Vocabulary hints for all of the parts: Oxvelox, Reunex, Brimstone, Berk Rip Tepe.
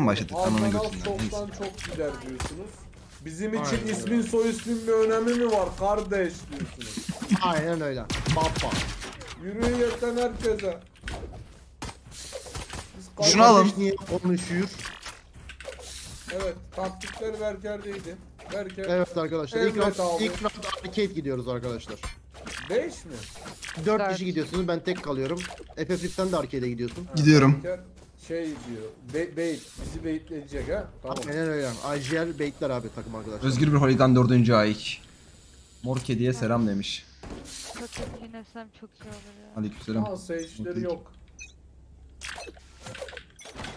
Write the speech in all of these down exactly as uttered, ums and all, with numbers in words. Başladık tam ona götünden. Çok gider diyorsunuz. Bizim için aynen ismin öyle. Soy ismin bir önemi mi var kardeş diyorsunuz. Aynen öyle. Baba. Yürüyün yeten herkese. Şunu alın. Niye konuşuyor? Evet, taktikler Berker'deydi. Berker. Evet arkadaşlar. İlk round, ilk round arcade gidiyoruz arkadaşlar. beş mi? dört kişi gidiyorsunuz. Ben tek kalıyorum. F F sen de arcade'e gidiyorsun. Evet, gidiyorum. Berker şey diyor. Be bait. Bizi baitleyecek ha. Tamam. Aynen öyle. A J R baitler abi takım arkadaşlar. Özgür bir Holigan dördüncü ayık. Mor kediye selam demiş. Çok iyi inersem çok iyi olur ya. Aleykümselam. Aa seyircileri yok.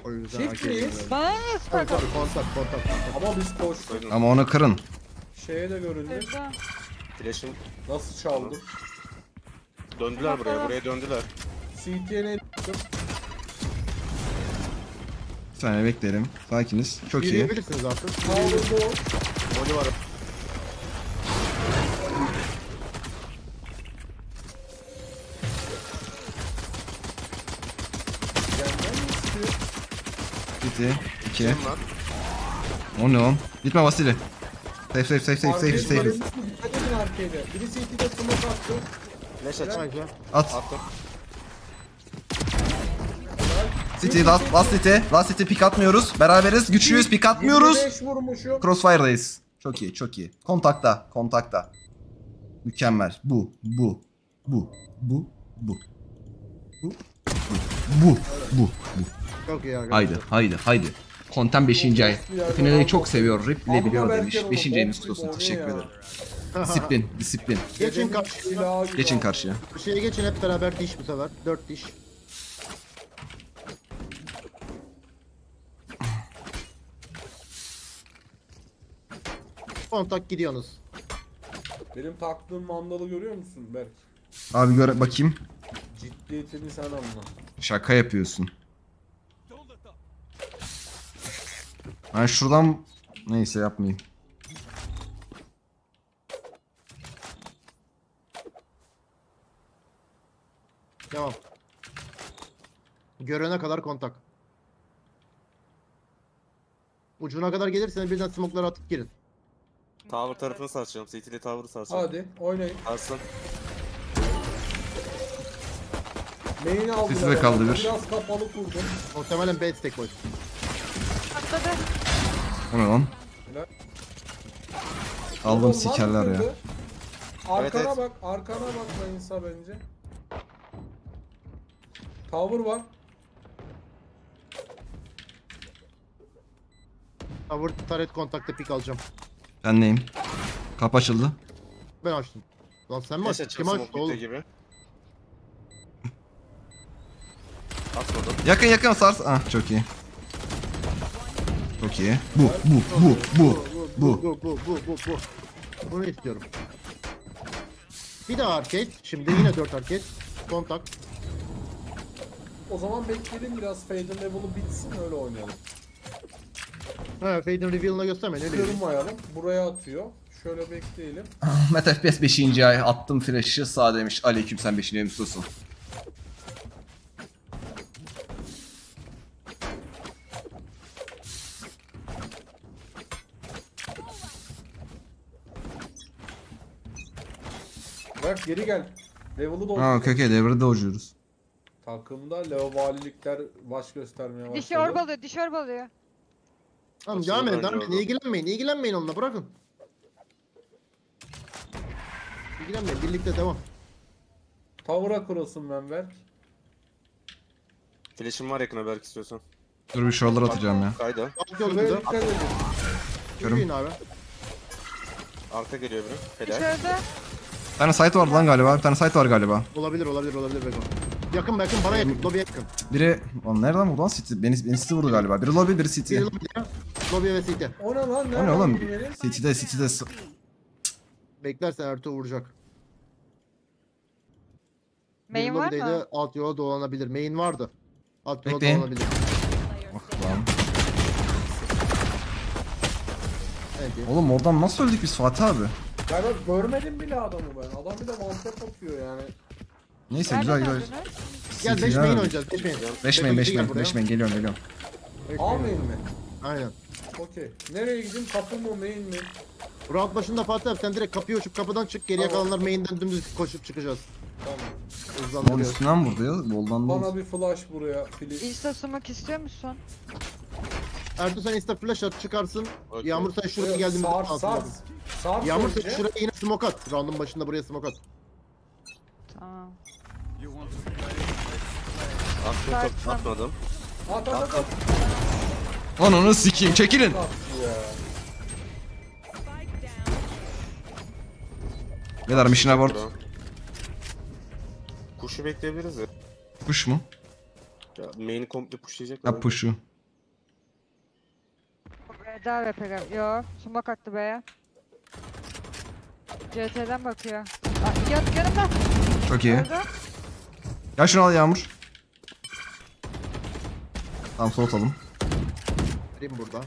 O yüzden Çiftliyiz. Bana niye spark atın? Kontak kontak. Ama biz koştuk. Ama onu kırın. Şeye de görüldü. Flash'ın nasıl çaldı? Döndüler buraya. Buraya döndüler. C T'ye bir saniye bekleyelim. Sakiniz. Çok iyi. Yürüyebilirsiniz artık. Moli var. Bitti. İki. O ne oğlum? Gitme Vasili. Safe safe safe safe safe safe. Birisi C T'de smoke attı. Flash aç. At. City, last, last City, last City pik atmıyoruz. Beraberiz, güçlüyüz, pik atmıyoruz. Crossfire'dayız. Çok iyi, çok iyi. Kontakta, kontakta. Mükemmel. Bu, bu, bu, bu, bu. Bu, bu, bu, bu. Çok iyi arkadaşlar. Haydi, haydi, haydi. Konten beşinci ay. Finali çok seviyor. Rip bile biliyor demiş. beşinci ayımız kutlusun. Teşekkür ederim. Disiplin, disiplin. Geçin karşıya. Geçin karşıya. Bir şeye geçin hep beraber diş bu sefer. Dört diş. Kontak gidiyorsunuz. Benim taktığım mandalı görüyor musun Berk? Abi göre bakayım. Ciddiyetini sen anla. Şaka yapıyorsun. Ben şuradan neyse yapmayayım. Devam. Görene kadar kontak. Ucuna kadar gelirseniz birden smoke'ları atıp girin. Tower tarafını sarsacağım. C T'li tower'ı sarsacağım. Hadi oynayın. Sarsın. Main'i aldılar. Sisi de kaldı bir. Biraz kapalı kurdum. Muhtemelen bait stack boy. Atladı. O ne lan? Aldım sikerler ya. Arkana evet, bak. Arkana bak lan insa bence. Tower var. Tower turret kontakta pik alacağım. Ben neyim? Kapı açıldı. Ben açtım. Lan sen mi açtın? Kim açtı oğlum? Yakın yakın sars. Ah çok iyi. Çok iyi. Bu bu bu bu bu bu bu bu bu bu. Bunu istiyorum. Bir daha arcade. Şimdi yine dört arcade. Kontak. O zaman bekleyelim biraz Fade'in level'ı bitsin öyle oynayalım. Ha, Fade'in reveal'ına göstermeyin öyle. Kırmayalım, buraya atıyor. Şöyle bekleyelim. MetFPS beşinci ay, attım flash'ı sağ demiş. Aleyküm sen beşinci ayım susun. Bak geri gel. Level'ı doyuyoruz. Ha köke level'ı doyuyoruz. Takımda levalilikler baş göstermeye başladı. Dişi orbalıyor, dişi orbalıyor. Tamam devam edin, devam edin. İlgilenmeyin, ilgilenmeyin onunla, bırakın. İlgilenmeyin, birlikte devam. Tavura kurulsun ben Berk. Flash'im var yakına Berk istiyorsan. Dur bir şuraları atacağım ya. Kayda. Görün abi. Arka geliyor biri. İçeride. Bir tane site var lan galiba, bir tane site var galiba. Olabilir, olabilir, olabilir Beko. Yakın yakın bana yakın, lobby'e yakın. Biri, lan nereden vurdu lan City? Beni, beni City vurdu galiba. Biri lobby, biri City. Biri lobby'e, lobby'e ve City. O ne lan? O ne oğlum? City'de, City'de. Beklersen Ertuğ vuracak. Main var mı? Alt yola dolanabilir. Main vardı. Alt yola Bekleyin. dolanabilir. Bak lan. Evet. Oğlum oradan nasıl öldük biz Fatih abi? Ya ben görmedim bile adamı ben. Adam bir de mantar atıyor yani. Neyse güzel güzel. Gel beş main oynayacağız. beş main. beş main beş main geliyorum geliyorum. A main mi? Aynen. Okey. Nereye gideyim? Kapı mı main mi? Round başında Fatih abi sen direkt kapıyı uçup kapıdan çık. Geriye tamam. Kalanlar main'den dümdüz koşup çıkacağız. Tamam. Hızlandırıyor. Onun üstünden burada ya. Boldan bana bir flash buraya. Insta smoke istiyor musun? Ertuğ sen insta flash at çıkarsın. Okay. Yağmur sen şuraya geldiğimde sar sar. Sar Yağmur sen şuraya yine smoke at. Round'un başında buraya smoke at. Tamam. Attım top atmadım. At at at. at. Ananı sikeyim çekilin. Ne der mission abort. Kuşu bekleyebiliriz ya. Kuş mu? Ya main'i komple pushlayacaklar. Ha pushu. Daha ve pega. Yo, sumak attı be ya. C T'den bakıyor. Aa, yat yanımda. Çok iyi. Orada. Ya şunu al Yağmur. Tamam soğutalım. Benim burada.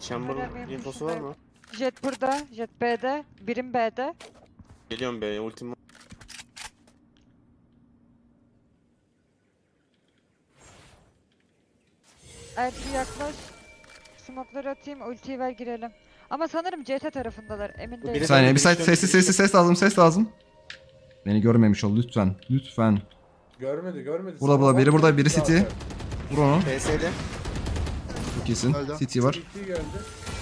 Chamber'ın infosu var mı? Jet burada, Jet B'de, birim B'de. Geliyorum B'ye, ultim var. Ertuğ yaklaş. Smoke'ları atayım, ultiyi ver girelim. Ama sanırım C T tarafındalar, emin değilim. Bir saniye, bir saniye, sessiz sessiz ses lazım, ses lazım. Beni görmemiş ol, lütfen, lütfen. Görmedi, görmedi. Burada, burada, biri burada, biri City. Vur onu. P S'de. Çok iyisin, City var.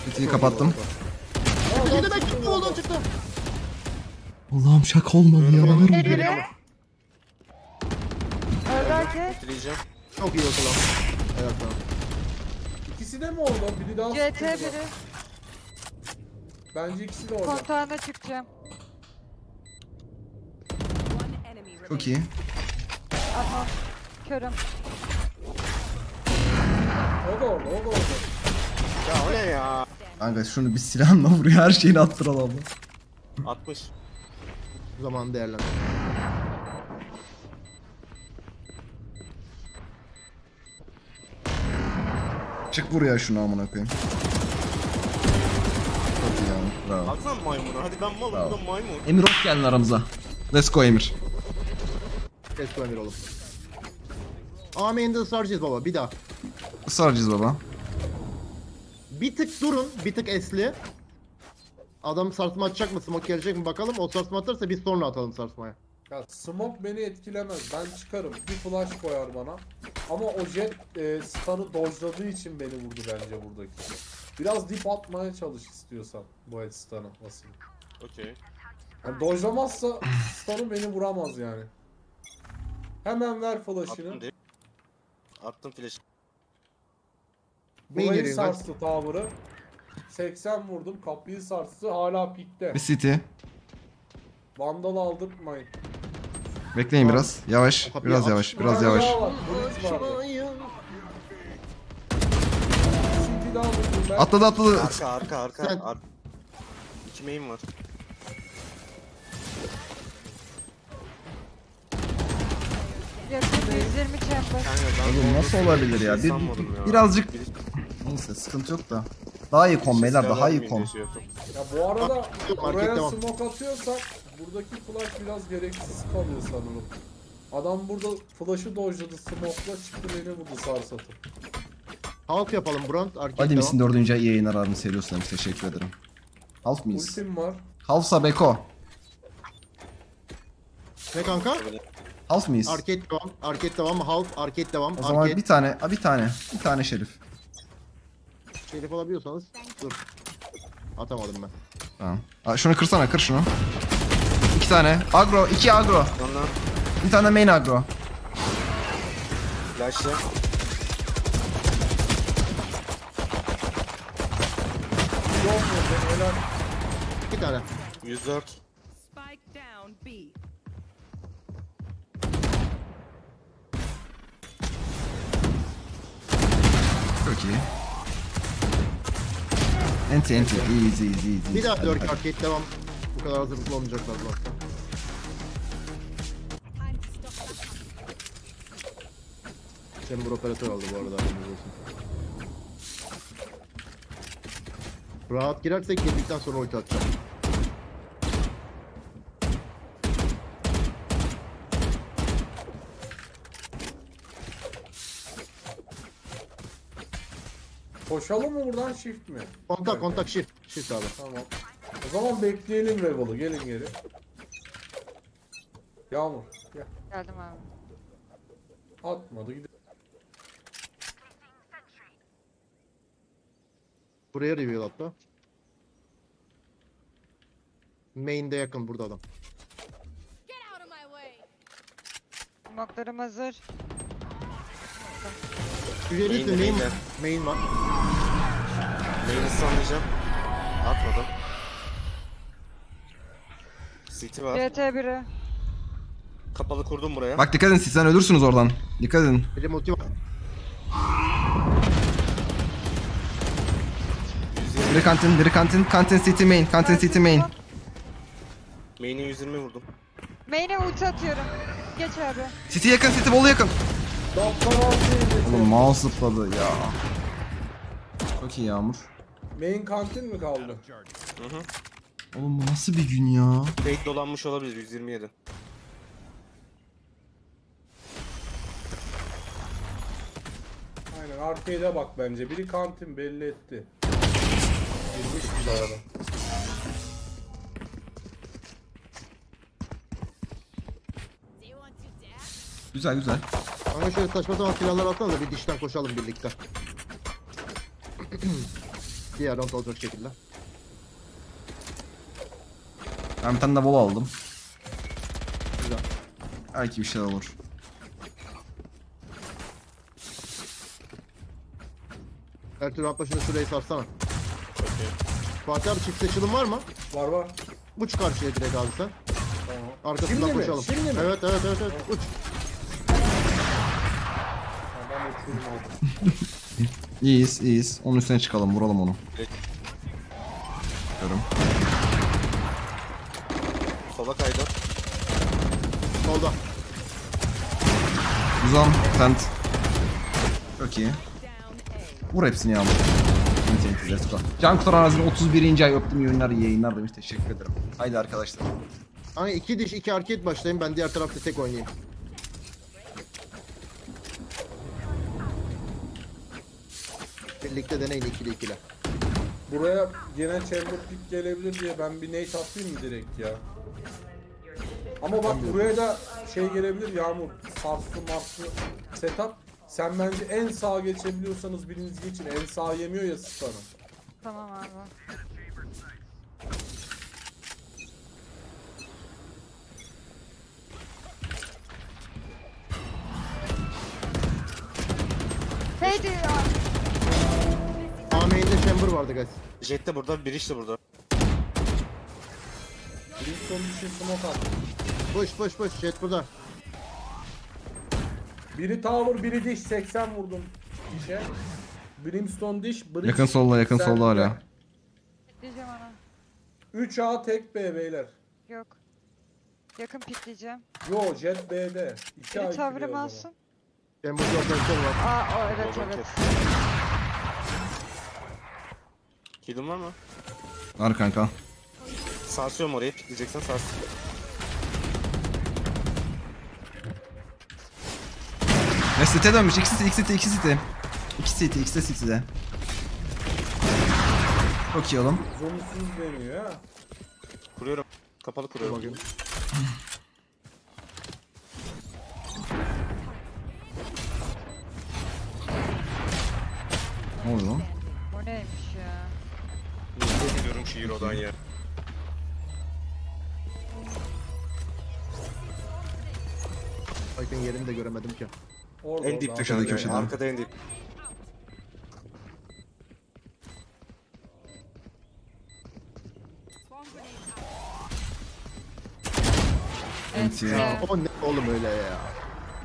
City'yi kapattım. Ne demek çıktı, oldu çıktı. Allah'ım şaka olmadı ya, ölürüm beni. Öldürken. Çok iyi oldu. Evet tamam. İkisi de mi oldu? Biri daha C T biri. Bence ikisi de orada. Kontağına çıkacağım. Çok iyi. Aha. Körüm. O da orada, o da orada. Ya o ne ya? Kanka şunu bir silahla vuruyor, her şeyini attıralım. altmış. Zamanı değerlendir. Çık buraya şunu amına koyayım. Bravo. Baksana maymunu. Hadi ben malım da maymun. Emir hoş geldin aramıza. Let's go Emir. Let's go Emir oğlum. Amen'de ısrarcıyız baba bir daha. Israrcıyız baba. Bir tık durun. Bir tık esli. Adam sarsma atacak mı? Smoke gelecek mi bakalım. O sarsma atarsa biz sonra atalım sarsmaya. Ya smoke beni etkilemez. Ben çıkarım. Bir flash koyar bana. Ama o jet e, stun'ı dojladığı için beni vurdu bence buradaki. Biraz dip atmaya çalış istiyorsan bu et stun'ı asıl. Okey. Yani dojlamazsa stun'ı beni vuramaz yani. Hemen ver flash'ını. Attım, Attım flash'ı. Burayı sarstı tower'ı. seksen vurdum, kapıyı sarstı, hala pikte. Bir city. Vandal aldırtmayın. Bekleyin biraz. Yavaş, biraz yavaş, biraz yavaş. Atladı atladı. Arka arka arka. Sen... arka. İki main var. yüz yirmi çember. Oğlum nasıl olabilir ya? Bir, bir, birazcık. Neyse sıkıntı yok da. Daha iyi kon beyler, daha iyi kon. Ya bu arada oraya smoke atıyorsak buradaki flash biraz gereksiz kalıyor sanırım. Adam burada flash'ı dojladı, smoke'la çıktı beni vurdu sarsatı. Half yapalım Brant. Hadi misin dördüncü ay yayın ararını seviyorsan teşekkür ederim. Half mıyız? Ultim var. Halfsa Beko. Ne kanka? Half mıyız? Arcade devam, arcade devam, half, arcade devam, arcade. O zaman arcade. bir tane, a, bir tane, bir tane şerif. Şerif alabiliyorsanız dur. Atamadım ben. Tamam. Aa, şunu kırsana, kır şunu. İki tane. Agro, iki agro. Ondan. Bir tane main agro. Flash'la. İki tane. yüz dört. Çok iyi. Enti enti. Easy easy easy. Bir daha dört arcade devam. Bu kadar hazırlıklı olmayacaklar zaten. Chamber operatör aldı bu arada. Rahat girersek girdikten sonra ulti atacağım. Koşalım mı buradan, shift mi? Kontak evet. Kontak shift. Shift abi. Tamam. O zaman bekleyelim Revol'u, gelin geri. Yağmur gel. Geldim abi. Atmadı, gidelim. Buraya reveal atla. Main'de yakın, burada adam. Smoklarım hazır. Güzellikle main, main, main, main var. Main'i sanlayacağım. Atmadım. City var. C T biri. Kapalı kurdum buraya. Bak dikkat edin, sizden ölürsünüz oradan. Dikkat edin. Benim ulti var. Biri kantin, biri kantin. Kantin city main, kantin city main. Main'e yüz yirmi vurdum. Main'e ulti atıyorum. Geç abi. City yakın, City bolu yakın. Oğlum mouse zıpladı ya. Çok iyi Yağmur. Main kantin mi kaldı? Hı hı. Oğlum bu nasıl bir gün ya? Fake dolanmış olabilir, yüz yirmi yedi. Aynen arcade bak bence, biri kantin belli etti. Girmiş bir arada. Güzel güzel. Ama şöyle saçma sapan silahlar atalım da bir dişten koşalım birlikte. Diğer round olacak şekilde. Ben bir tane de bol aldım. Güzel. Belki bir şey olur. Her türlü başında şurayı sarsana. Okay. Fatih abi çift seçilim var mı? Var var. Uç karşıya direkt abi sen. Tamam. Arkasından şimdi koşalım. Şimdi mi? Evet evet evet, evet. Uç. İyiyiz, iyiyiz. Onun üstüne çıkalım, vuralım onu. Görüm. Sola kaydı. Solda. Uzan, tent. Çok iyi. Vur hepsini Yağmur. Can Kutar Anası'nın otuz birinci ay öptüm yayınlar, iyi yayınlar demiş. Teşekkür ederim. Haydi arkadaşlar. Hani iki diş, iki hareket başlayayım. Ben diğer tarafta tek oynayayım. Birlikte deneyin ikili ikili. Buraya gene chamber pick gelebilir diye ben bir nade atayım mı direkt ya? Ama bak buraya da şey gelebilir Yağmur. Sarslı marslı setup. Sen bence en sağa geçebiliyorsanız biriniz geçin. En sağa yemiyor ya Sultan'ı. Tamam abi. Hadi ya. Main'de chamber vardı guys. Jet de burada, Biriş de burada. Brimstone bir şey smoke aldı. Boş boş boş, Jet burada. Biri tower, biri diş, seksen vurdum dişe. Brimstone diş, Bridge. Yakın solla, yakın solla hala. Pikleyeceğim ana. üç A tek B beyler. Yok. Yakın pikleyeceğim. Yo, Jet B'de. iki A tavrım alsın. Chamber var. Aa o, evet evet. Kill'in var mı? Var kanka. Sarsıyorum oraya, pikleyeceksen sars. Ve site dönmüş, iki site, iki site, iki site. İki site, ikisi de sitede. Çok iyi oğlum. Zomusuz dönüyor ha. Kuruyorum, kapalı kuruyorum. Bakayım. Ne oluyor lan? O neymiş ya? Çok gidiyorum şiir odan ya. Bakın yerimi de göremedim ki. Orada, en dip köşede köşede. Arkada en dip. Evet ya. O ne oğlum öyle ya.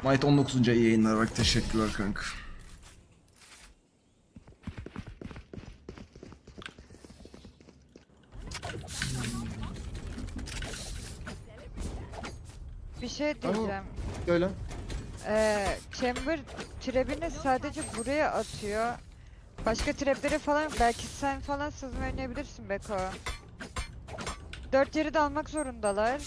Might on dokuzuncu iyi yayınlar bak, teşekkürler kanka. Bir şey diyeceğim. Söyle. Ee, chamber trap'ini sadece buraya atıyor. Başka trap'leri falan belki sen falan sızma oynayabilirsin Beko. Dört yeri de almak zorundalar.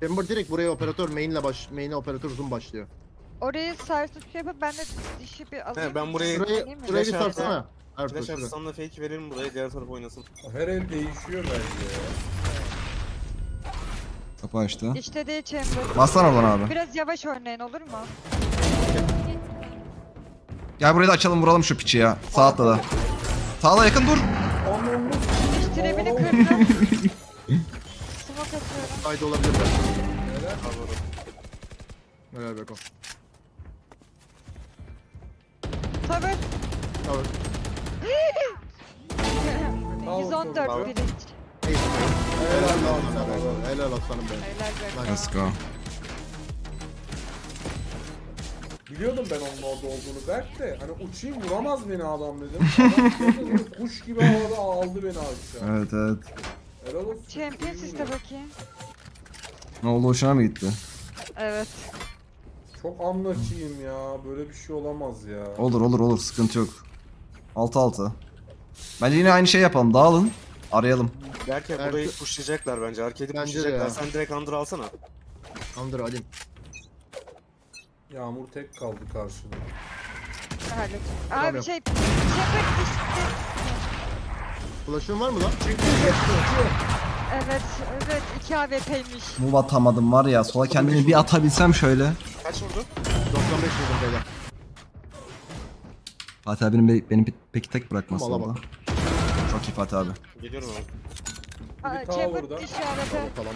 Chamber direkt buraya operatör main'le baş, main'e operatör zoom başlıyor. Orayı sarsıp şey yapıp ben de dişi bir alayım. He, ben burayı burayı sarsana. Flash atsanla fake verelim buraya, diğer taraf oynasın. Her el değişiyor bence ya. Kapı açtı. İşte de chamber. Bassana bana abi. Biraz yavaş oynayın olur mu? Gel burayı da açalım, vuralım şu piçi ya. Sağ atla da. Sağla yakın dur. Değiştirebini kırdım. Smoke atıyorum. Haydi olabilir ben. Helal Beko. Tabii. Tabii. yüz on dört bilinç. Helal aslanım. Helal aslanım benim. Let's go. Biliyordum ben onun orada olduğunu Berk de, hani uçayım vuramaz beni adam dedim. Adam kuş gibi havada aldı beni aşağı. Evet evet. Helal olsun. Champions işte bakayım. Ne oldu, hoşuna mı gitti? Evet. Çok anlaşayım ya, böyle bir şey olamaz ya. Olur olur olur, sıkıntı yok. altı altı. Bence yine aynı şey yapalım, dağılın. Arayalım. Belki burayı pushlayacaklar bence, arkedi pushlayacaklar. Sen direkt under alsana. Under alayım. Yağmur tek kaldı karşıda. Abi tamam, şey... Flash'ın var mı lan? Evet, evet iki A W P'ymiş. Move atamadım var ya, sola kendini bir atabilsem şöyle. Kaç vurdu? doksan beş vurdum beyler. Fatih abinin beni, beni peki tek bırakması oldu. Çok iyi Fatih abi. Geliyorum abi. Aa, Chamber dişi arada. Tamam.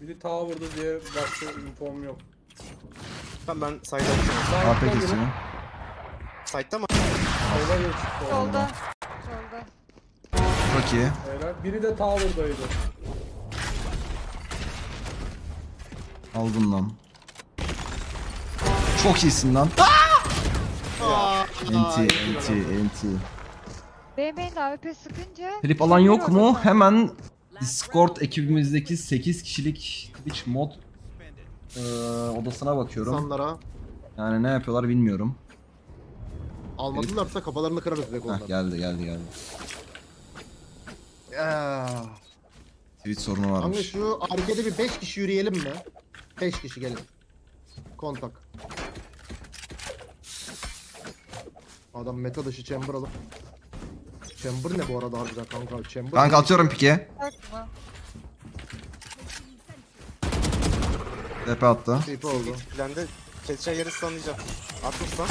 Biri tower'da diye başka inform yok. Tamam ben side'a geçiyorum. A P kesin ya. Side'da mı? Solda yok. Solda. Solda. Çok iyi. Evet, biri de tower'daydı. Aldım lan. Çok iyisin lan. Aaa! Enti, enti, enti. B M'nin A W P sıkınca... Flip alan yok mu? Hemen... Discord ekibimizdeki sekiz kişilik Twitch mod e, odasına bakıyorum. İnsanlara. Yani ne yapıyorlar bilmiyorum. Almadılarsa kafalarını kırarız direkt ondan. Geldi geldi geldi. Ya. Twitch sorunu varmış. Abi şu arkada bir beş kişi yürüyelim mi? beş kişi gelin. Kontak. Adam meta dışı chamber alıp. Chamber ne bu arada harbiden kanka? Chamber kanka atıyorum pike. Tepe attı. Tepe oldu. Planda keseceği yeri sanlayacağım. Atmışsan.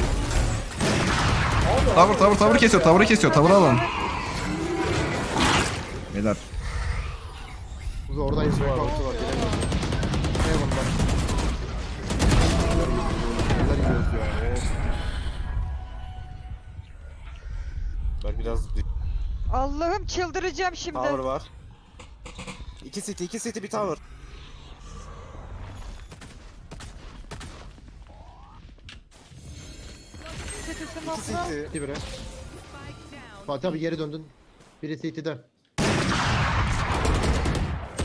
Tavır tavır tavır kesiyor. Tavırı kesiyor. Tavırı alın. Beyler. Burada oradayız. Orada var. Ne bunlar? Neler yiyoruz yani? Ben biraz... Allah'ım çıldıracağım şimdi. Tower var. İki city, iki city bir tower. İki city. İki bire. Fatih abi geri döndün. Biri city'de.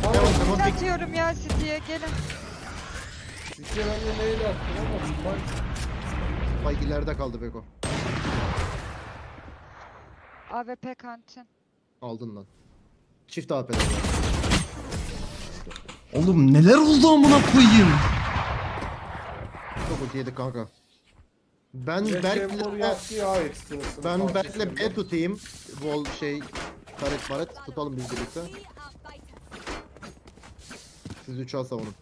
Allah'ım atıyorum ya city'ye gelin. City'ye ben de neyle attım ama spike. Spike ileride kaldı Beko. A W P kantin. Aldın lan. Çift A W P'den. Oğlum neler oldu amına koyayım? Çok kötü yedik kanka. Ben Berk'le Ben Berk'le B tutayım. Vol şey karet maret tutalım biz birlikte. Siz üçü savunun.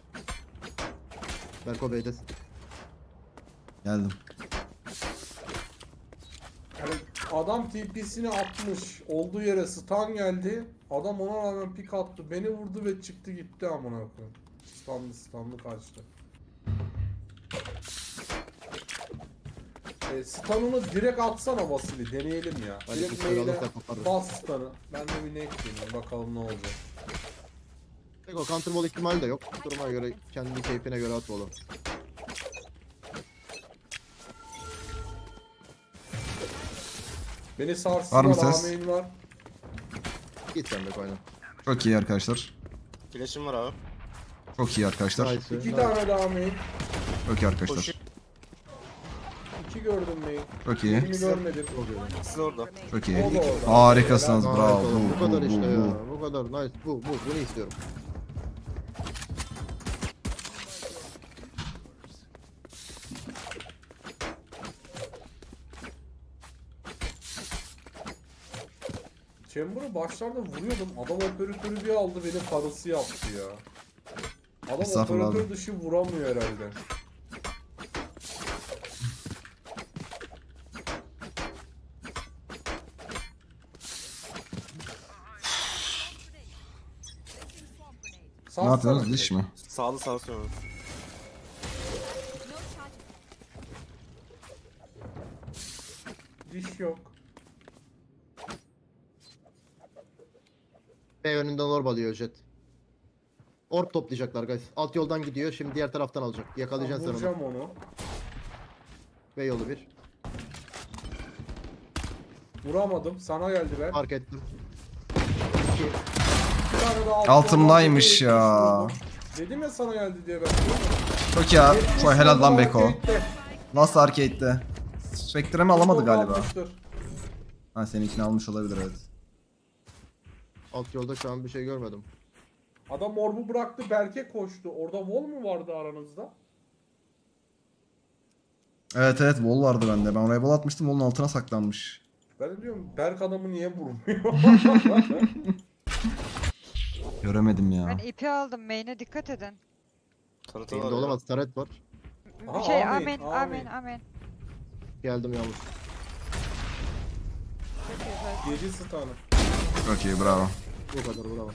Berko Bey'desin. Geldim. Adam T P'sini atmış, olduğu yere stun geldi, adam ona rağmen pik attı, beni vurdu ve çıktı gitti amına koyayım. Stunlı stunlı kaçtı. E, stununu direkt atsana Vasili, deneyelim ya. Hadi direkt meyle bas stun'ı, ben de bir nekleyeyim bakalım ne olacak. Peki o counterball ihtimali de yok, duruma göre kendi keyfine göre at oğlum. Beni sarsınlar, A M'in var. Git sen de koyalım. Çok iyi arkadaşlar. Flash'im var abi. Çok iyi arkadaşlar. Nice. İki tane daha main. Çok iyi arkadaşlar. Koşu. İki gördüm main. Çok iyi. İkini görmedim. Siz orada. Çok iyi. Harikasınız, bravo. Bu kadar işte ya. Bu kadar nice. Bu bu bunu istiyorum. Chamber'ı başlarda vuruyordum. Adam operatörü bir aldı, beni karısı yaptı ya. Adam operatör dışı vuramıyor herhalde. Ne yapıyorsunuz, diş mi? Sağlı sağlı sönüyoruz. Diş yok. B önünden orb alıyor Jet. Orb toplayacaklar guys. Alt yoldan gidiyor, şimdi diğer taraftan alacak. Yakalayacaksın sen onu. Vuracağım onu. B yolu bir. Vuramadım, sana geldi be. Fark ettim. İki. Altımdaymış ya. Dedim ya sana geldi diye ben. Çok ya. Koy helal lan Beko. Nasıl arcade'de? Spectre'ı mı alamadı galiba? Ha, seninkini almış olabilir, evet. Alt yolda şu an bir şey görmedim. Adam orbu bıraktı, Berke koştu. Orada wall mu vardı aranızda? Evet evet wall vardı bende. Ben oraya wall atmıştım, wall'un altına saklanmış. Ben diyorum Berk adamı niye vurmuyor? Göremedim ya. Ben ipi aldım, main'e dikkat edin. Main'de olamaz, taret var. Aa, şey amin amin amin. Geldim yavrum. Geri stun'ı. Çok iyi, bravo. Bu kadar, bravo.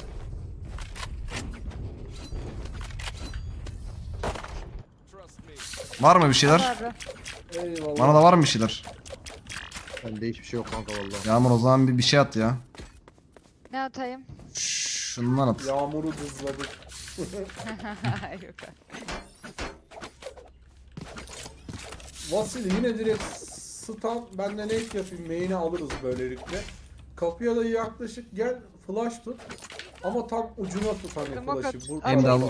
Var mı bir şeyler? Eyvallah. Bana da var mı bir şeyler? Bende hiçbir şey yok kanka vallahi. Yağmur o zaman bir, bir şey at ya. Ne atayım? Şşş. Şundan at. Yağmuru dızladık. Vasili yine direkt stun, ben de nate yapayım, main'i alırız böylelikle. Kapıya da yaklaşık gel, flash tut. Ama tam ucuna tut hani flash'ı. Burada hem de al.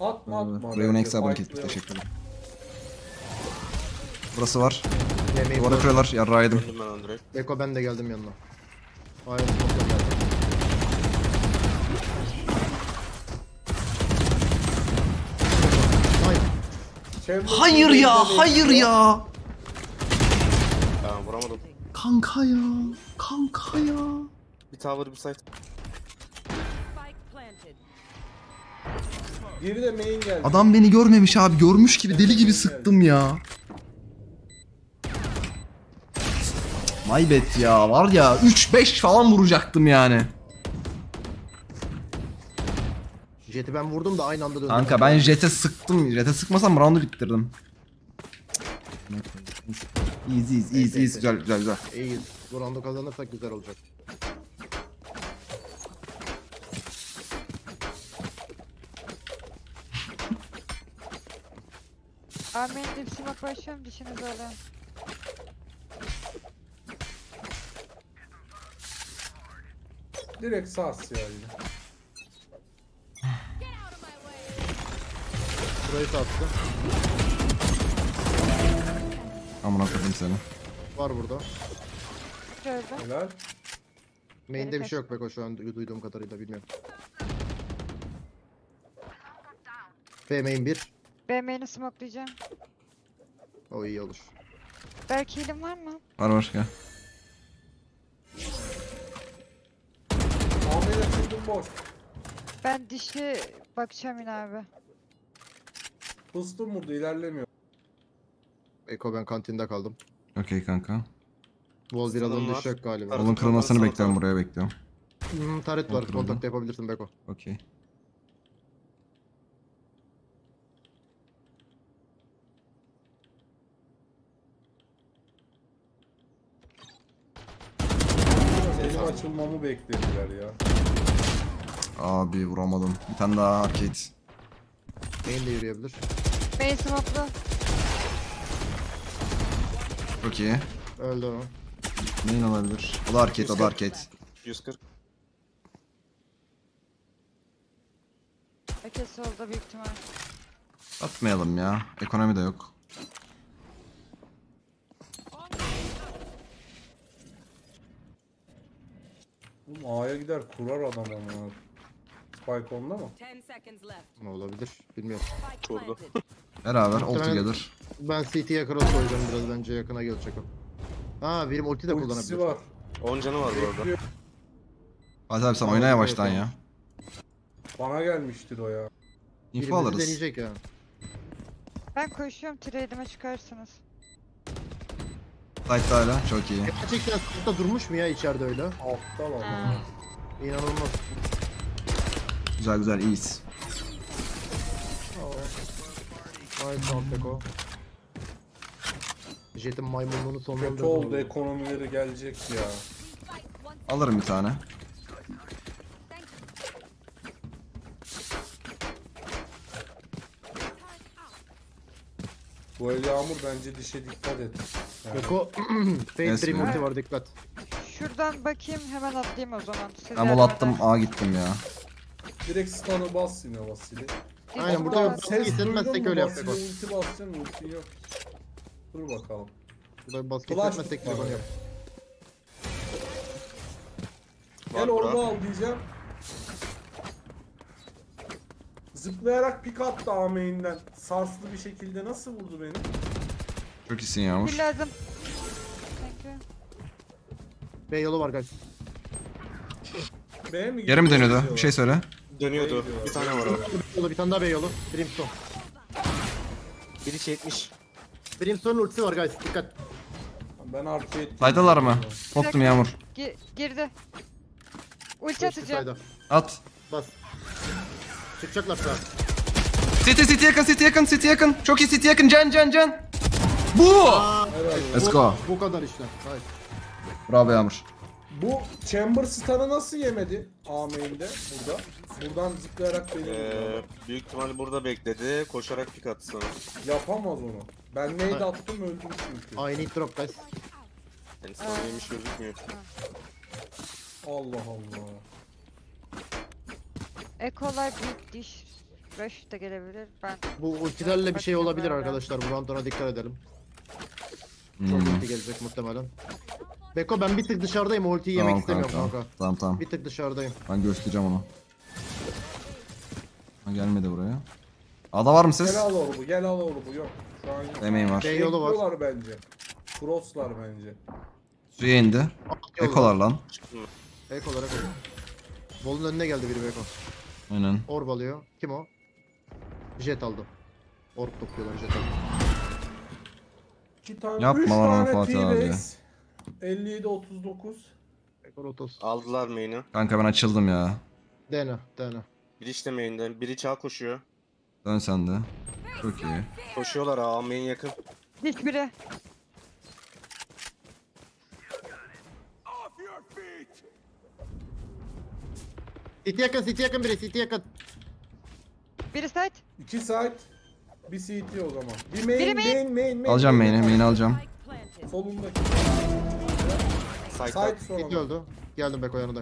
Atma atma. Reunex abone etmiş, teşekkür ederim. Burası var. Duvara kırıyorlar, yarrağı yedim. Eko ben de geldim yanına. Hayır, hayır ya, hayır ya. Ben vuramadım. Kanka ya, kanka ya. Bir tower bir site. Biri de main geldi. Adam beni görmemiş abi, görmüş gibi deli gibi sıktım ya. My bad ya, var ya üç beş falan vuracaktım yani. Jet'i ben vurdum da aynı anda döndüm. Kanka ben Jet'e sıktım. Jet'e sıkmasam round'u bitirdim. Easy easy easy easy. Güzel güzel güzel. İyi. Bu round'u kazanırsak güzel olacak. Amin dipsime koşuyorum, dişinizi alın. Direkt sars ya yine. Burayı sattı. Aman akıldım seni. Var burada. Şöyle. Helal. Main'de bir şey yok Beko şu an duyduğum kadarıyla, bilmiyorum. B main bir. B main'i smokelayacağım. O iyi olur. Belki healim var mı? Var var gel. Ahmet'e çıktım boş. Ben dişi bakacağım yine abi. Fıstım burada, ilerlemiyor. Eko ben kantinde kaldım. Okey kanka. Wall bir adım düşecek galiba. Onun kırılmasını bekliyorum, buraya bekliyorum. Hmm, taret var, kontakta yapabilirsin Beko. Okey. Benim açılmamı beklediler ya. Abi vuramadım. Bir tane daha arcade. Main de yürüyebilir. Main smoke'lu. Çok iyi. Öldü o. Main olabilir. O da arcade, o da arcade. yüz kırk. Eke solda büyük ihtimal. Atmayalım ya. Ekonomi de yok. Oğlum A'ya gider kurar adam onu. Spike onda mı? Ne olabilir? Bilmiyorum. Kurdu. Beraber ulti gelir. Ben C T'ye cross koyacağım biraz, bence yakına gelecek o. Haa benim ulti de kullanabilirim. on canı var bu arada. Hadi abi sen oyna yavaştan ya. Bana gelmiştir o ya. İnfo alırız. Deneyecek yani. Ben koşuyorum, trade'ime çıkarsınız. Sight'da hala, çok iyi. Gerçekten sight'da durmuş mu ya içeride öyle? Aptal oldu. İnanılmaz. Güzel güzel, iyiyiz. Vay saltek o. Jet'in maymunluğunu sonlandırdım. Kötü oldu, ekonomileri gelecek ya. Alırım bir tane. Bu el yağmur bence dişe dikkat et. Koko, fake dream ulti var, dikkat. Şuradan bakayım, hemen atlayayım o zaman. Ben mol attım, A gittim ya. Direkt stun'ı bas yine Vasili. Aynen, burada yok. Ses getirilmezsek öyle yapacak. Ulti bastın, ulti yok. Dur bakalım. Burada bir basket etmezsek ne yapacak. Gel orada al diyeceğim. Zıplayarak pik attı ağabeyinden. Sarslı bir şekilde nasıl vurdu beni? Çok iyisin Yağmur. Bir lazım. B yolu var galiba. B'ye mi gidiyor? Yere mi dönüyordu? Bir şey söyle. Dönüyordu. Bir tane var orada. Bir tane daha B yolu. Brimstone. Biri çekmiş. Brimstone'un ultisi var guys, dikkat. Ben artı ettim. Saydalar mı? Koptum Yağmur. G girdi. Ulti atacağım. At. Bas. Çıkacaklar şu an. City, city yakın, city yakın, city yakın. Çok iyi, city yakın. Can, can, can. Bu! Aa, let's go. Bu, bu kadar işte. Hayır. Bravo Yağmur. Bu Chamber Star'ı nasıl yemedi? A M'inde burada. Buradan zıplayarak beni ee, büyük ihtimalle burada bekledi. Koşarak pik attı sana. Yapamaz onu. Ben neydi attım öldüm çünkü. I need drop guys. Yani sana yemiş gözükmüyor. Allah Allah. Ekolar büyük diş. Rush da gelebilir. Ben bu ultilerle bir şey olabilir arkadaşlar. Bu round'a dikkat edelim. Hmm. Çok ulti gelecek muhtemelen. Beko ben bir tık dışarıdayım, ultiyi tamam, yemek kanka, istemiyorum kanka. Tamam tamam. Bir tık dışarıdayım. Ben göstereceğim onu. Ha, gelmedi buraya. Ada var mı siz? Gel al orbu, gel al orbu. Yok. Şu an yok. Demeyin var. Şey yolu var bence. Crosslar bence. Suya indi. Ekolar lan. Ekolar, ekolar. Bolun önüne geldi biri Beko. Aynen. Orb alıyor. Kim o? Jet aldı. Orb topluyorlar, jet aldı. Yapma lan Fatih abi. elli yedi otuz dokuz. Ekor otuz. Aldılar main'i. Kanka ben açıldım ya. Dene, dene. Biri işte main'den, biri çağ koşuyor. Dön sen de. Çok iyi. Koşuyorlar ha, main yakın. Hiç biri. City yakın, City yakın biri, City yakın. Biri side. İki side. Bir City o zaman. Bir main, biri main, main, main, main. Alacağım main'i, main'i alacağım. Solundaki. Side City öldü. Geldim Beko yanına.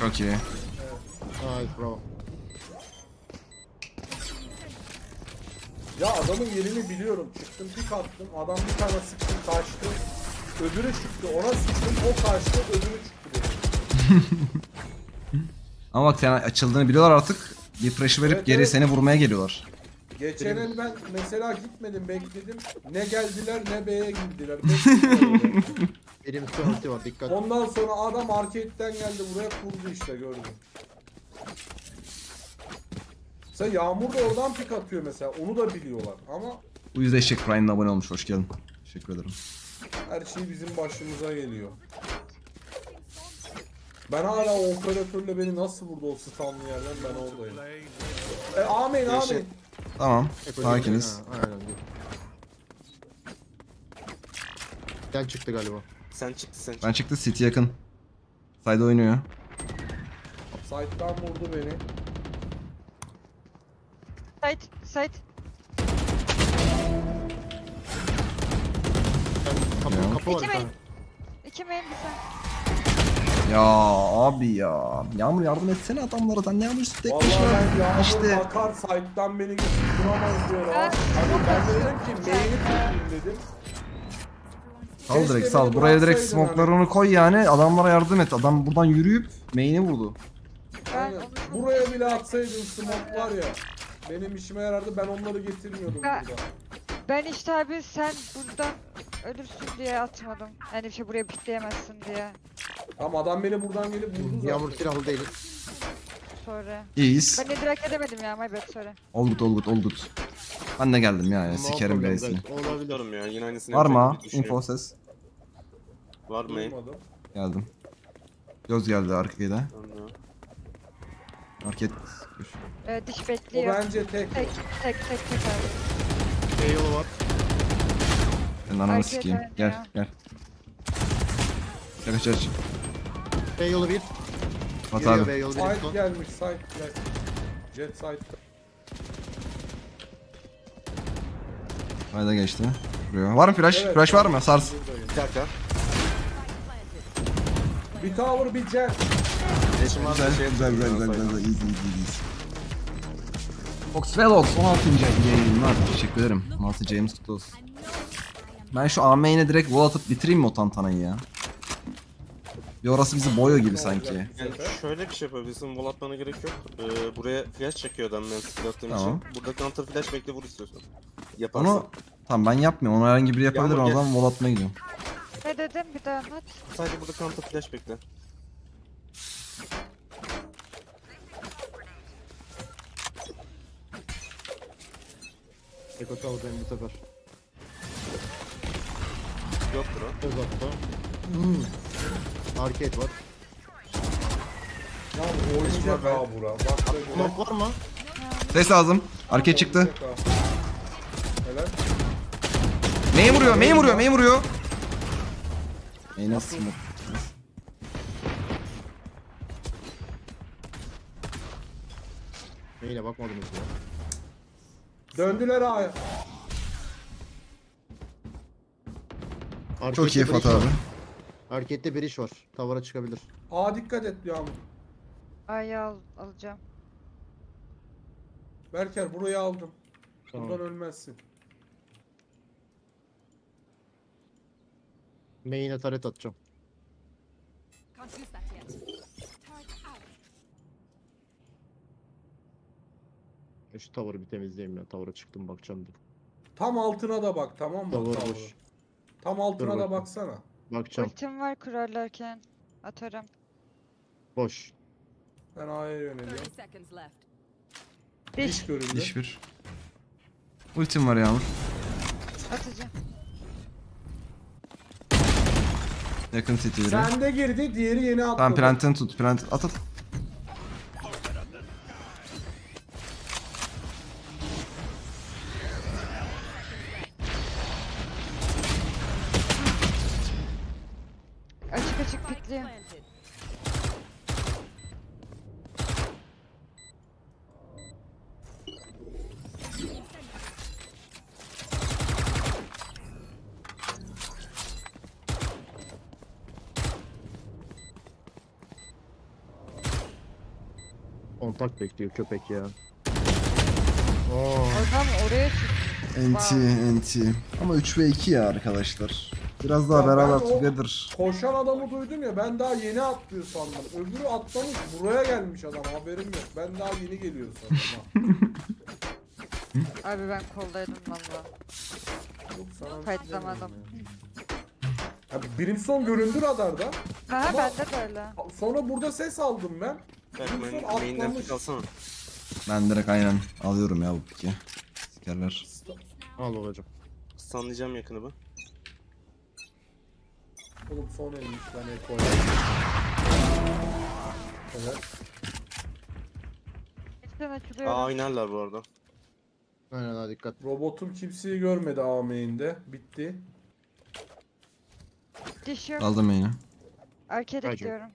Çok iyi. Evet. Nice bro. Ya adamın yerini biliyorum. Çıktım, pik attım. Adam bir tane sıktı, kaçtı. Öbürü çıktı, ona sıktım, o kaçtı, öbürü çıktı. Ama bak sen açıldığını biliyorlar artık. Bir pressure verip evet, geri evet. Seni vurmaya geliyorlar. Geçen el ben mesela gitmedim, bekledim. Ne geldiler ne B'ye gittiler. Elim sıhhati var, dikkat. Ondan sonra adam arcade'den geldi buraya, kurdu işte, gördüm. Sen Yağmur da oradan pik atıyor mesela, onu da biliyorlar ama... Bu yüzden Eşek Prime'la abone olmuş, hoş geldin. Teşekkür ederim. Her şey bizim başımıza geliyor. Ben hala o operatörle beni nasıl vurdu o stunlı yerden, ben oradayım. E, amin amin. Tamam, sakiniz. Sen çıktı galiba. Sen çıktı, sen çıktı. Ben çıktı, City yakın. Side oynuyor. Side'dan vurdu beni. Side, side. Kapı, kapı var. İki main bir sen. Ya abi ya. Yağmur yardım etsene adamlara, sen ne yapıyorsun tek başına? Vallahi ben Yağmur işte. Bakar sahipten beni duramaz diyor ha. Hani ben dedim ki main'i tutayım dedim. Sal direkt sal. Buraya direkt smoke'ları onu koy yani. Adamlara yardım et. Adam buradan yürüyüp main'i vurdu. Aynen. Buraya bile atsaydın smoke var ya. Benim işime yarardı, ben onları getirmiyordum ben, burada. Ben işte abi sen buradan ölürsün diye atmadım. Yani bir şey buraya pikleyemezsin diye. Ama adam beni buradan gelip vurdu zaten. Yağmur silahlı değilim. Sorry. İyiyiz. Ben idrak edemedim ya, my bad, sorry. Oldut oldut oldut. Ben de geldim ya, ya. Sikerim beysini. Olabilirim ya, yine aynısını. Var mı? Info ses. Var mı? Geldim. Göz geldi arkayla. Market. Ee, diş bekliyor. O bence tek. Tek tek tek tek abi. Eyol var. Ben ananı sikeyim. Gel ya. Gel. Kaç kaç. Eyol bir. At abi. Side gelmiş, side gel. Jet side. Hayda geçti. Buraya. Var mı flash? Evet, flash var mı? Sars. Dakika. Bir tower, bir jet. Geçim var da şey. Güzel güzel güzel güzel. İyi iyi iyi. Oxvelox on altıncı yayınlar. Teşekkür ederim. on altı James kutlu olsun. Ben şu A M'ye direkt wall atıp bitireyim mi o tantanayı ya? Bir orası bizi boyo gibi sanki. Yani şöyle bir şey yapabilirsin. Wall atmana gerek yok. Ee, buraya flash çekiyor adam ben skill attığım tamam. için. Burada counter flash bekle vur istiyorsan. Yaparsın. Onu... Tamam ben yapmıyorum. Onu herhangi biri yapabilir. O zaman wall atmaya gidiyorum. Ne dedim? Bir daha anlat. Sadece burada counter flash bekle. Eko tavırdan bu sefer. Yoktur o. Uzattı. Hmm. Arcade var. Ya oynayacak ha bura. Bak var mı? Ses lazım. Arcade çıktı. Helal. Main vuruyor, main vuruyor, main vuruyor. Main nasıl mı? Main'e bakmadım hiç ya. Döndüler abi. Arkette çok iyi Fatih abi. Arkette bir iş var. Tavara çıkabilir. Aa dikkat et Yağmur. Ay al alacağım. Berker burayı aldım. Tamam. Buradan ölmezsin. Main'e taret atacağım. Şu tower'ı bir temizleyeyim ya. Tower'a çıktım bakacağım dedim. Tam altına da bak tamam mı? Tower'ı. Tam altına dur da bak. Baksana. Bakacağım. Ultim var kurarlarken. Atarım. Boş. Ben A'ya yöneliyorum. Diş. Diş görüldü. Diş bir. Ultim var Yağmur. Atacağım. Yakın titiyle. Sende girdi diğeri yeni atladı. Tamam plant'ını tut. Plant at at. Kontak bekliyor köpek ya. Oo. Adam oraya çıktı. Enti enti. Ama üç ve iki ya arkadaşlar. Biraz daha ya beraber together. Koşan adamı duydum ya ben daha yeni atlıyor sandım. Öbürü atlamış buraya gelmiş adam haberim yok. Ben daha yeni geliyor sandım. Abi ben koldaydım valla. Fight zamanım. Brimstone göründür radarda. Ha bende de öyle. Sonra burada ses aldım ben. Ben direkt aynen alıyorum ya bu piki. Sikerler. Al olacağım. Sanlayacağım yakını bu. Oğlum son elmiş ben el koyayım. Evet. Aa oynarlar bu arada. Aynen ha dikkat. Robotum kimseyi görmedi A main'de. Bitti. Düşüyorum. Aldım main'i. Arkada gidiyorum.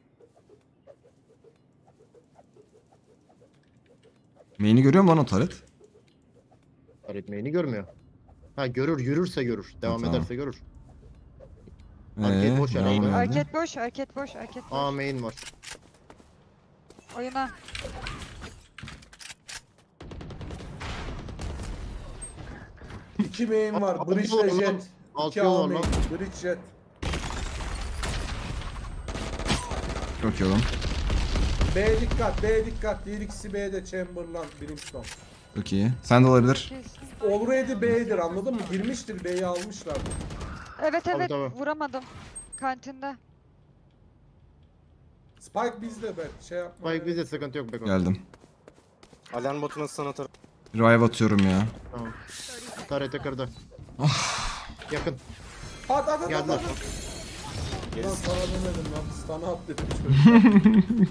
Main'i görüyor mu lan o taret? Taret main'i görmüyor. Ha görür, yürürse görür. Devam tamam. ederse görür. Arket ee, boş herhalde. Arket boş, arket boş, arket boş. Aa main var. Oyuna. İki main var, bridge ile jet. İki A main, bridge jet. Çok iyi oğlum. B'ye dikkat, B'ye dikkat. Diğer ikisi B'de, Chamberlain, Brimstone. Çok iyi. Sen de olabilir. Already B'dir anladın mı? Girmiştir, B'yi almışlar. Evet evet tabii, tabii. Vuramadım. Kantinde. Spike bizde be. Şey yapma. Spike bizde, sıkıntı yok Beko. Geldim. Alarm botuna sana tarafı. Drive atıyorum ya. Tamam. Tarete kırdı. Ah. Yakın. At at at at at. Lan sana demedim lan. Stana at dedim.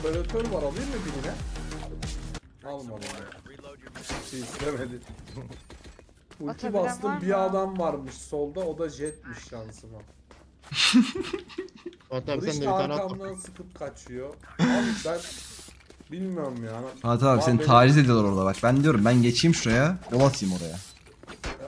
Operatör var, alayım mı birine? Almadım ya. Şey istemedi. Ulti bastım, bir adam varmış solda, o da jetmiş şansıma. Fatih işte arkamdan sıkıp kaçıyor. Abi ben bilmiyorum ya. Fatih abi seni taciz ediyorlar orada bak. Ben diyorum ben geçeyim şuraya, yol atayım oraya.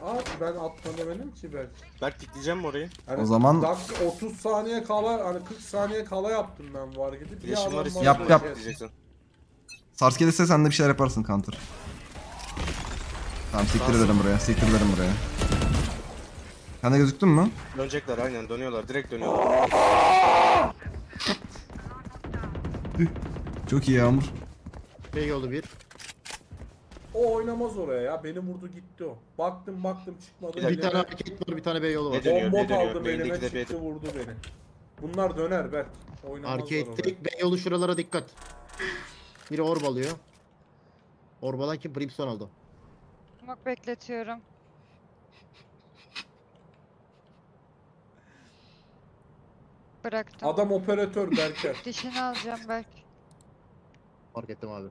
Abi ben atmadım benim ki ben. Berk dikleyeceğim mi orayı? Yani o zaman otuz saniye kala, hani kırk saniye kala yaptım ben bu hareketi. Bir adam yap yap. Şey Sars gelirse sen de bir şeyler yaparsın Counter. Tamam siktir ederim buraya, siktir ederim buraya. Sen de gözüktün mü? Dönecekler aynen, dönüyorlar, direkt dönüyorlar. Çok iyi Yağmur. Ne oldu bir? O oynamaz oraya ya, beni vurdu gitti o. Baktım baktım çıkmadı. Bir elime. Tane hareket var, bir tane B yolu var. Bombot aldı benimle, çıktı vurdu beni. Bunlar döner Berk. Oynamazlar oraya. Tek B yolu şuralara dikkat. Biri orbalıyor. Orbalan kim? Brimstone aldı. Bak bekletiyorum. Bıraktım. Adam operatör Berker. Dişini alacağım Berk. Fark ettim abi.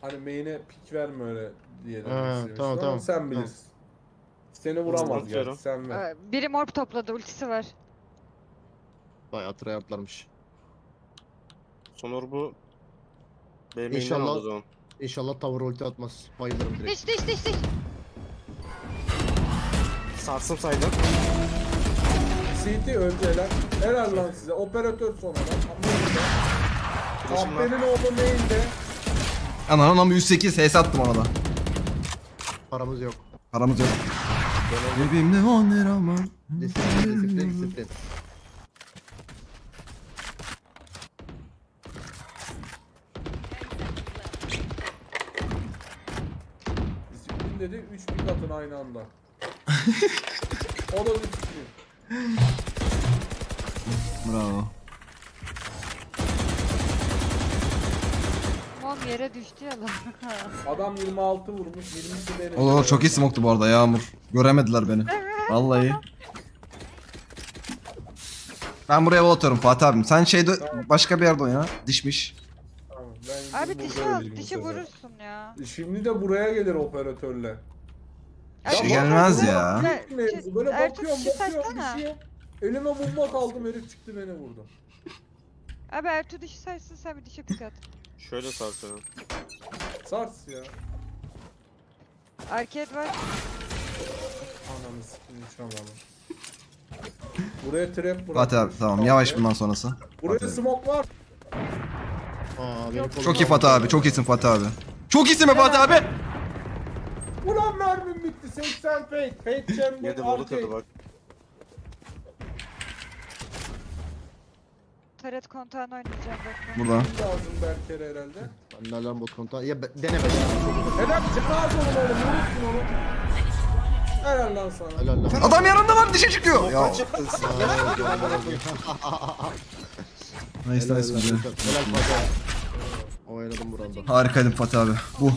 Hani main'e pik verme öyle diyelim. Tamam tamam. Ama sen bilirsin. Tamam. Seni vuramaz ya. Sen ver. Biri morp topladı, ultisi var. Bayağı tıraya atlarmış. Son orbu B main'den aldı o zaman. İnşallah tavır ulti atmaz. Bayılırım direkt. Diş diş diş diş. Sarsım saydım. C T öldü helal. Helal lan size. Operatör sonra lan. Kahpenin oğlu main'de. Anan anam yüz sekiz H S attım ona da. Paramız yok. Paramız yok. Cebimde on lira ama. Disiplin, disiplin, disiplin. Disiplin dedi, üç bin atın aynı anda. O da disiplin. Bravo. Yere düştü ya lan. Adam yirmi altı vurmuş, yirmi iki. Oğlum çok iyi smoke'tu bu arada Yağmur. Göremediler beni. Evet. Vallahi. Ben buraya atıyorum Fatih abim. Sen şeyde tamam. Başka bir yerde oyna. Dişmiş. Tamam, abi dişi al, dişi vurursun ya. Şimdi de buraya gelir operatörle. Şey ya gelmez ya. ya. Böyle, böyle bakıyorum, bakıyorum dişiye. Elime bomba aldım, herif çıktı beni vurdu. Abi Ertuğ dişi sarsın, sen bir dişi pik at. Şöyle sarsana. Sars ya. Arket var. Ananı sikeyim şamanı. Buraya trap bırak. Fatih abi tamam, yavaş bundan sonrası. Buraya Fatih smoke var. Aa, çok iyi Fatih abi, çok iyisin Fatih abi. Çok iyisin be Fatih abi. Ulan mermim bitti, seksen fake. Fake chamber arket. Taret kontağını oynayacağım Berk'e. Burada. Lazım Berk'e herhalde. Ben de alarm bot kontağı. Ya denemedim. Helal çıkmaz oğlum oğlum. Vurursun oğlum. Helal lan sana. Helal lan. Adam yanında var, dişe çıkıyor. Ya. Nice nice. Helal Fatih abi. Oynadım buranda. Harikaydın Fatih abi. Bu.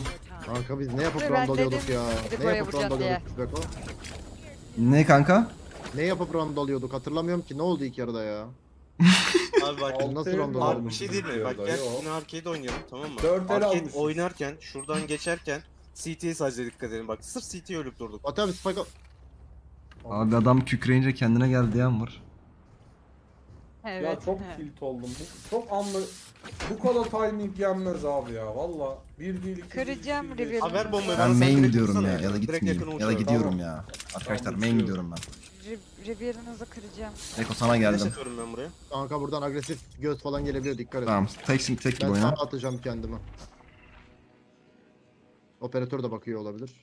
Kanka biz ne yapıp round alıyorduk ya. Ne yapıp round alıyorduk Beko? Ne kanka? Ne yapıp round alıyorduk hatırlamıyorum ki. Ne oldu ilk yarıda ya? Abi bak nasıl bir şey değil mi? Bak gel yine arcade oynayalım, tamam mı? Arcade oynarken şuradan geçerken C T'ye sadece dikkat edelim bak. Sırf C T'ye ölüp durduk. At abi spike. Abi adam kükreyince kendine gel diyen var. Evet. Ya çok tilt oldum. Çok anlı. Bu kadar timing yenmez abi ya valla. Bir değil iki. Kıracağım reverim. Haber bombayı ben main gidiyorum ya ya da gitmiyorum. Ya da gidiyorum ya. Arkadaşlar main gidiyorum ben. Revere'ınızı kıracağım. Eko sana geldim. Kanka buradan agresif göz falan gelebiliyor, dikkat edin. Tamam teksin tek gibi oyna. Ben sana atacağım kendimi. Operatör de bakıyor olabilir.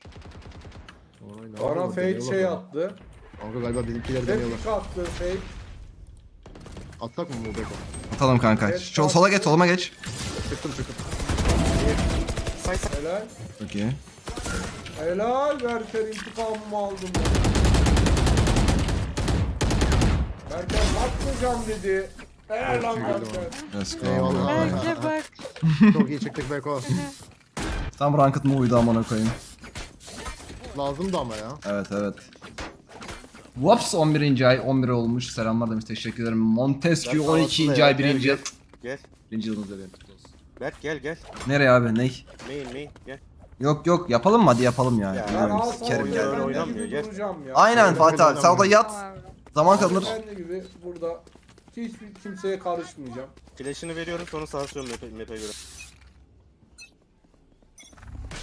Bana fake şey attı. Kanka galiba bizimkileri deniyorlar. Fake attı fake. Atsak mı bu beko? Atalım kanka. Evet, Şol, sola geç, soluma geç. Çıktım çıktım. Helal. Okey. Helal, Berker intikamımı aldım ben. Berker atmayacağım dedi. Helal lan Berker. Let's go. Berke bak. Çok iyi çıktık beko. Tam ranked mı uydu amana koyayım. Lazımdı ama ya. Evet evet. Wops on birinci ay on bir olmuş. Selamlar demiş, teşekkür ederim. Montesquieu on ikinci ay birinci yıl. Gel. birinci yılınız öyle. Berk gel gel. Nereye abi? Ney? Main main gel. Yok yok yapalım mı? Hadi yapalım ya. Ya ben sikerim gel. Oynamıyor gel. Aynen Fatih abi. Sağda yat. Zaman kalır. Ben gibi burada hiç kimseye karışmayacağım. Flash'ını veriyorum sonra sarsıyorum map'e göre.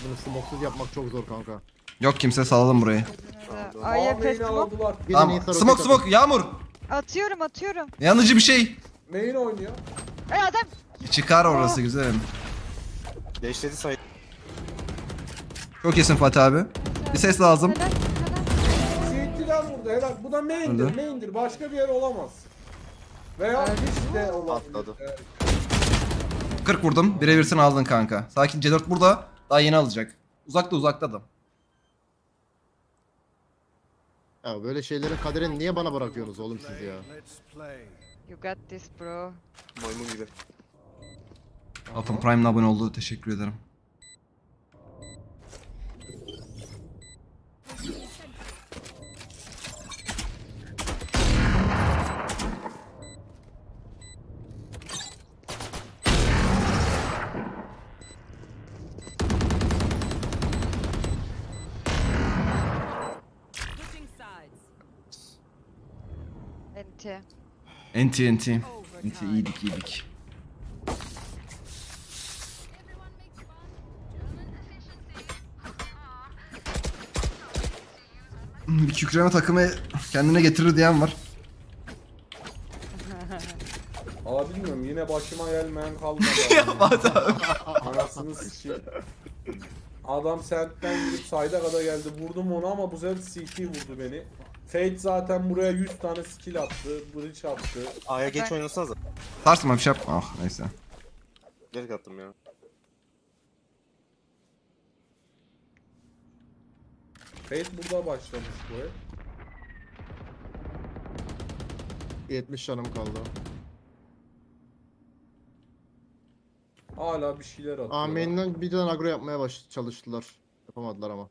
Bunu smoksuz yapmak çok zor kanka. Yok kimse salalım burayı. Aya pes smoke. Tamam. Smoke smoke Yağmur. Atıyorum atıyorum. Yanıcı bir şey. Main oynuyor. Ey adam. Çıkar orası oh. Güzelim. Deşledi sayı. Çok iyisin Fatih abi. Bir ses lazım. Seyittiler burada helal. Bu da main'dir main'dir. Başka bir yer olamaz. Veya hiç de olamaz. Evet. kırk vurdum. birebirsini aldın kanka. Sakin C dört burada. Daha yeni alacak. Uzakta uzakta da. Ya böyle şeylerin kaderini niye bana bırakıyorsunuz oğlum siz ya? You got this bro. Maymun gibi. Altın Prime'la abone oldu. Teşekkür ederim. Enti. Enti enti. Enti iyiydik iyiydik. Bir kükreme takımı kendine getirir diyen var. Aa bilmiyorum yine başıma gelmeyen kalmadı. Yapma adam. Anasını sikeyim. Adam sertten girip sayda kadar geldi. Vurdum onu ama bu sefer C T vurdu beni. Fate zaten buraya yüz tane skill attı. Bridge attı. A'ya geç oynasanız. Sarsma bir şey yapma. Ah neyse. Geri kattım ya. Fate burada başlamış bu ev. yetmiş canım kaldı. Hala bir şeyler atıyor. Aa main'den bir tane agro yapmaya baş çalıştılar. Yapamadılar ama.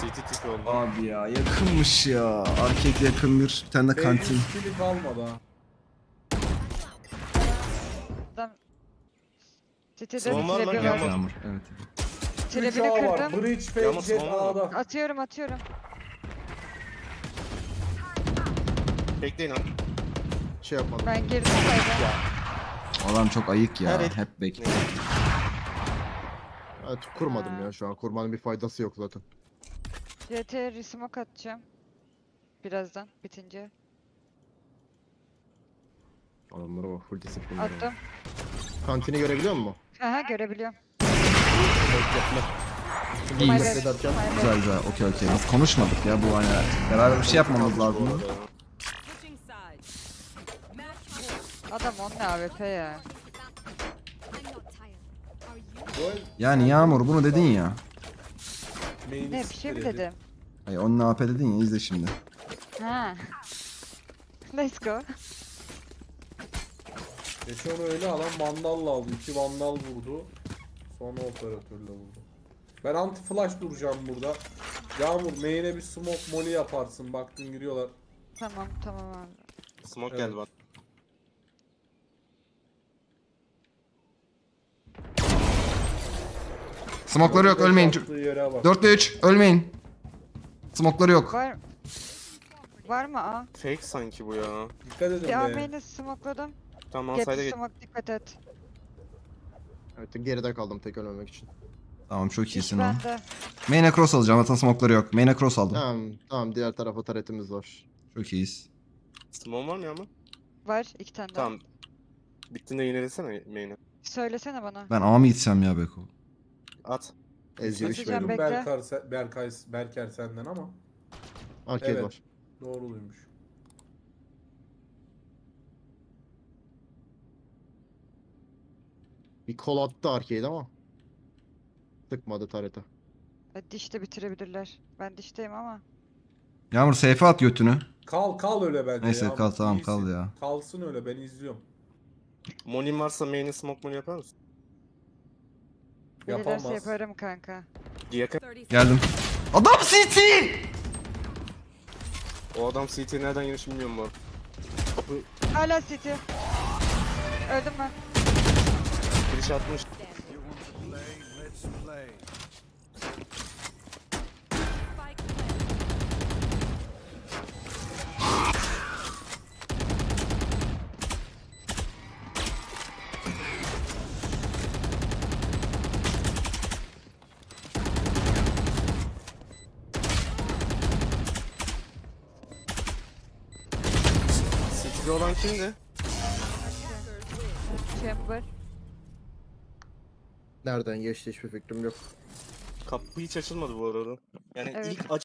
C T tipi oldu. Abi ya yakınmış ya. Arket yakın bir, bir tane de kantin. Fate kalmadı ha. Adam... C T'de bir var. Evet. Çelebini kırdım. Bridge fake A'da. Atıyorum atıyorum. Bekleyin abi. Şey yapmadım. Ben girdim sayda. Adam çok ayık ya. Evet. Hep bekliyor. Evet kurmadım ha. Ya şu an. Kurmanın bir faydası yok zaten. C T resmoke atacağım. Birazdan bitince. Adamlara bak. Full disiplinler. Attım. Kantini görebiliyor musun? Aha görebiliyorum. İyi. Güzel güzel. Okey okey. Biz konuşmadık ya bu hani. Beraber bir şey yapmamız lazım. Adam onunla A W P ya. Yani Yağmur bunu dedin ya. Ne bir şey mi dedim? Hayır onunla A W P dedin ya izle şimdi. Ha. Let's go. Geçen öyle alan vandalla aldı. iki vandal vurdu. Sonra operatörle vurdu. Ben anti flash duracağım burada. Yağmur main'e bir smoke molly yaparsın. Baktın giriyorlar. Tamam tamam abi. Smoke evet. Geldi bak. Smoke'ları yok ölmeyin. dört ve üç ölmeyin. Smoke'ları yok. Var, var mı A? Fake sanki bu ya. Dikkat edin be. Ya main'i smokladım. Tamam sayda git. Smoke dikkat et. Evet, geride kaldım tek ölmemek için. Tamam çok iyisin ha. Main'e cross alacağım. Zaten smoke'ları yok. Main'e cross aldım. Tamam, tamam diğer tarafa taretimiz var. Çok iyiyiz. Smoke var mı ya mı? Var iki tane tamam. Daha. Tamam. Bittiğinde yinelesene main'e. Söylesene bana. Ben A mı gitsem ya Beko? At. Ezgi'yi şöyle. Berker, Berker senden ama. Arcade evet, var. Doğruluymuş. Bir kol attı arcade ama tıkmadı tarete. E, dişte bitirebilirler. Ben dişteyim ama. Yağmur seyfe at götünü. Kal kal öyle bence. Neyse ya. Kal tamam. İyisi. Kal ya. Kalsın öyle, ben izliyorum. Monin varsa main'e smoke moon yapar mısın? Yapamaz. Bilirse yaparım kanka. Geldim. Adam C T! O adam C T nereden girmiş bilmiyorum bu. Hala C T. Öldüm ben. Giriş atmış. Olan kimdi? Chamber. Nereden geçti hiçbir fikrim yok. Kapı hiç açılmadı bu arada. Yani evet, ilk aç